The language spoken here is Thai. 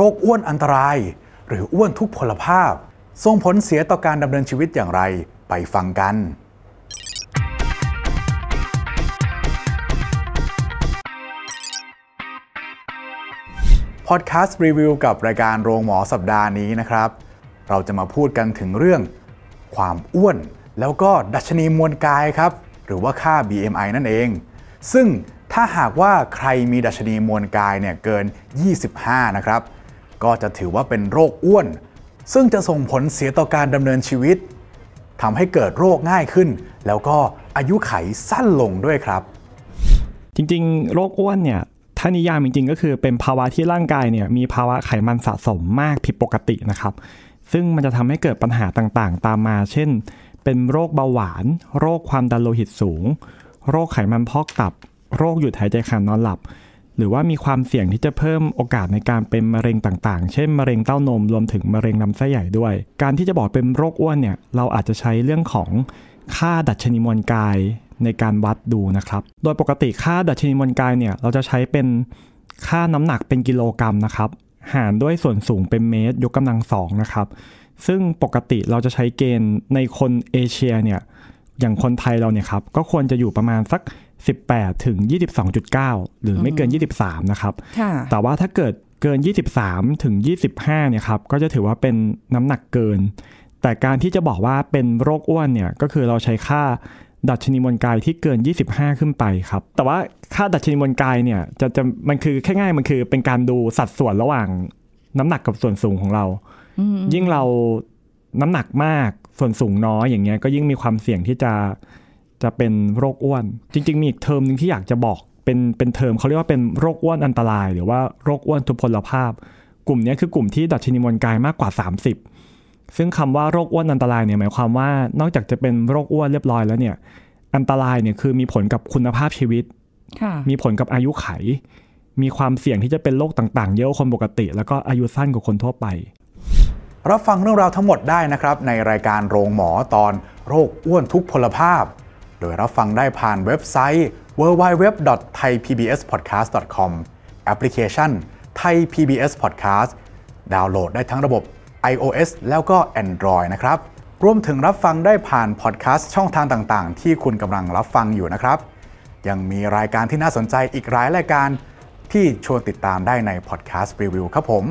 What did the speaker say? รคอ้วนอันตรายหรืออ้วนทุพพลภาพส่งผลเสียต่อการดำเนินชีวิตอย่างไรไปฟังกันพอดแคสต์รีวิวกับรายการโรงหมอสัปดาห์นี้นะครับเราจะมาพูดกันถึงเรื่องความอ้วนแล้วก็ดัชนีมวลกายครับหรือว่าค่า BMI นั่นเองซึ่งถ้าหากว่าใครมีดัชนีมวลกายเนี่ยเกิน25นะครับก็จะถือว่าเป็นโรคอ้วนซึ่งจะส่งผลเสียต่อการดำเนินชีวิตทำให้เกิดโรคง่ายขึ้นแล้วก็อายุไขสั้นลงด้วยครับจริงๆโรคอ้วนเนี่ยถ้านิยามจริงๆก็คือเป็นภาวะที่ร่างกายเนี่ยมีภาวะไขมันสะสมมากผิดปกตินะครับซึ่งมันจะทำให้เกิดปัญหาต่างๆตามมาเช่นเป็นโรคเบาหวานโรคความดันโลหิตสูงโรคไขมันพอกตับโรคหยุดหายใจขาดนอนหลับหรือว่ามีความเสี่ยงที่จะเพิ่มโอกาสในการเป็นมะเร็งต่างๆเช่นมะเร็งเต้านมรวมถึงมะเร็งลำไส้ใหญ่ด้วยการที่จะบอกเป็นโรคอ้วนเนี่ยเราอาจจะใช้เรื่องของค่าดัชนีมวลกายในการวัดดูนะครับโดยปกติค่าดัชนีมวลกายเนี่ยเราจะใช้เป็นค่าน้ำหนักเป็นกิโลกรัมนะครับหารด้วยส่วนสูงเป็นเมตรยกกำลังสองนะครับซึ่งปกติเราจะใช้เกณฑ์ในคนเอเชียเนี่ยอย่างคนไทยเราเนี่ยครับก็ควรจะอยู่ประมาณสัก18ถึง 22.9 หรือไม่เกิน23นะครับแต่ว่าถ้าเกิดเกิน23ถึง25เนี่ยครับก็จะถือว่าเป็นน้ำหนักเกินแต่การที่จะบอกว่าเป็นโรคอ้วนเนี่ยก็คือเราใช้ค่าดัชนีมวลกายที่เกิน25ขึ้นไปครับแต่ว่าค่าดัชนีมวลกายเนี่ยจะมันคือแค่ง่ายมันคือเป็นการดูสัดส่วนระหว่างน้ำหนักกับส่วนสูงของเรายิ่งเราน้ำหนักมากส่วนสูงน้อยอย่างเงี้ยก็ยิ่งมีความเสี่ยงที่จะเป็นโรคอ้วนจริงๆมีอีกเทอมนึงที่อยากจะบอกเป็นเทอมเขาเรียกว่าเป็นโรคอ้วนอันตรายหรือว่าโรคอ้วนทุพพลภาพกลุ่มนี้คือกลุ่มที่ดัชนีมวลกายมากกว่า30ซึ่งคำว่าโรคอ้วนอันตรายเนี่ยหมายความว่านอกจากจะเป็นโรคอ้วนเรียบร้อยแล้วเนี่ยอันตรายเนี่ยคือมีผลกับคุณภาพชีวิตมีผลกับอายุไขมีความเสี่ยงที่จะเป็นโรคต่างๆเยอะกว่าคนปกติแล้วก็อายุสั้นกว่าคนทั่วไปรับฟังเรื่องราวทั้งหมดได้นะครับในรายการโรงหมอตอนโรคอ้วนทุพพลภาพโดยรับฟังได้ผ่านเว็บไซต์ www.thaipbspodcast.com แอปพลิเคชัน Thai PBS Podcast ดาวน์โหลดได้ทั้งระบบ iOS แล้วก็ Android นะครับรวมถึงรับฟังได้ผ่านพอดแคสต์ช่องทางต่างๆที่คุณกำลังรับฟังอยู่นะครับยังมีรายการที่น่าสนใจอีกหลายรายการที่ชวนติดตามได้ในพอดแคสต์รีวิวครับผม